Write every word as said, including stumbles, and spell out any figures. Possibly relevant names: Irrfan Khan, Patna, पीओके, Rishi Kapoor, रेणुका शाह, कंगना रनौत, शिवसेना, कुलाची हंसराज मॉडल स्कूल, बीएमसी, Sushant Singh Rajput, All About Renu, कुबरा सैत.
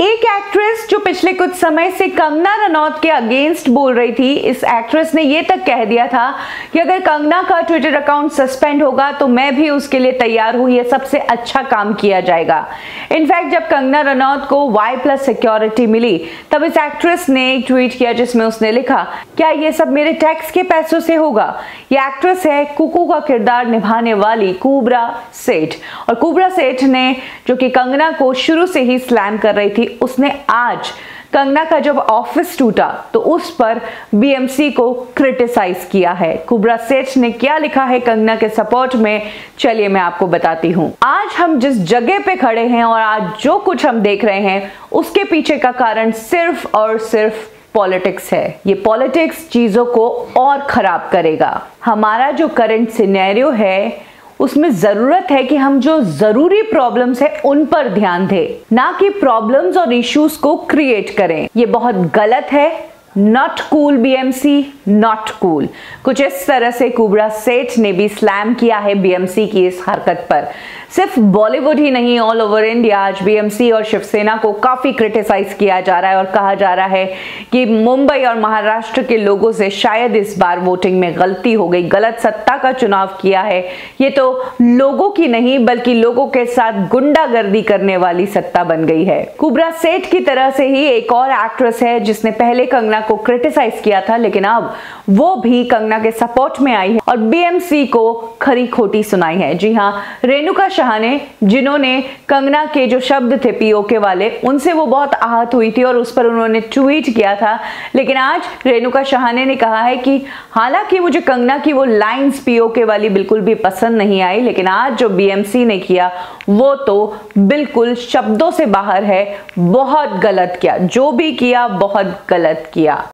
एक एक्ट्रेस जो पिछले कुछ समय से कंगना रनौत के अगेंस्ट बोल रही थी, इस एक्ट्रेस ने ये तक कह दिया था कि अगर कंगना का ट्विटर अकाउंट सस्पेंड होगा तो मैं भी उसके लिए तैयार हूँ, यह सबसे अच्छा काम किया जाएगा। इनफैक्ट जब कंगना रनौत को वाई प्लस सिक्योरिटी मिली तब इस एक्ट्रेस ने एक ट्वीट किया जिसमें उसने लिखा, क्या ये सब मेरे टैक्स के पैसों से होगा। ये एक्ट्रेस है कुकू का किरदार निभाने वाली कुबरा सैत, और कुबरा सैत ने, जो कि कंगना को शुरू से ही स्लैम कर रही थी, उसने आज कंगना का जब ऑफिस टूटा तो उस पर बीएमसी को क्रिटिसाइज किया है। कुबरा सैत ने क्या लिखा है कंगना के सपोर्ट में, चलिए मैं आपको बताती हूँ। आज हम जिस जगह पे खड़े हैं और आज जो कुछ हम देख रहे हैं उसके पीछे का कारण सिर्फ और सिर्फ पॉलिटिक्स है। ये पॉलिटिक्स चीजों को और खराब करेगा। हमारा जो करंट सिनेरियो है उसमें जरूरत है कि हम जो जरूरी प्रॉब्लम्स है उन पर ध्यान दें, ना कि प्रॉब्लम्स और इश्यूज को क्रिएट करें। ये बहुत गलत है। Not cool बीएमसी, not cool. कुछ इस तरह से कुबरा सैत ने भी स्लैम किया है बीएमसी की इस हरकत पर। सिर्फ बॉलीवुड ही नहीं, ऑल ओवर इंडिया आज बीएमसी और शिवसेना को काफी क्रिटिसाइज किया जा रहा है और कहा जा रहा है कि मुंबई और महाराष्ट्र के लोगों से शायद इस बार वोटिंग में गलती हो गई, गलत सत्ता का चुनाव किया है। ये तो लोगों की नहीं बल्कि लोगों के साथ गुंडागर्दी करने वाली सत्ता बन गई है। कुबरा सैत की तरह से ही एक और एक्ट्रेस है जिसने पहले कंगना को क्रिटिसाइज किया था, लेकिन अब वो भी कंगना के सपोर्ट में आई है और बीएमसी को खरी खोटी सुनाई है। जी हाँ, रेणुका शाह ने, जिन्होंने कंगना के जो शब्द थे पीओके वाले, उनसे वो बहुत आहत हुई थी और उस पर उन्होंने ट्वीट किया था। लेकिन आज रेणुका शाह ने, ने कहा है कि हालांकि मुझे कंगना की वो लाइंस पीओके वाली बिल्कुल भी पसंद नहीं आई, लेकिन आज जो बीएमसी ने किया वो तो बिल्कुल शब्दों से बाहर है। बहुत गलत किया, जो भी किया बहुत गलत किया।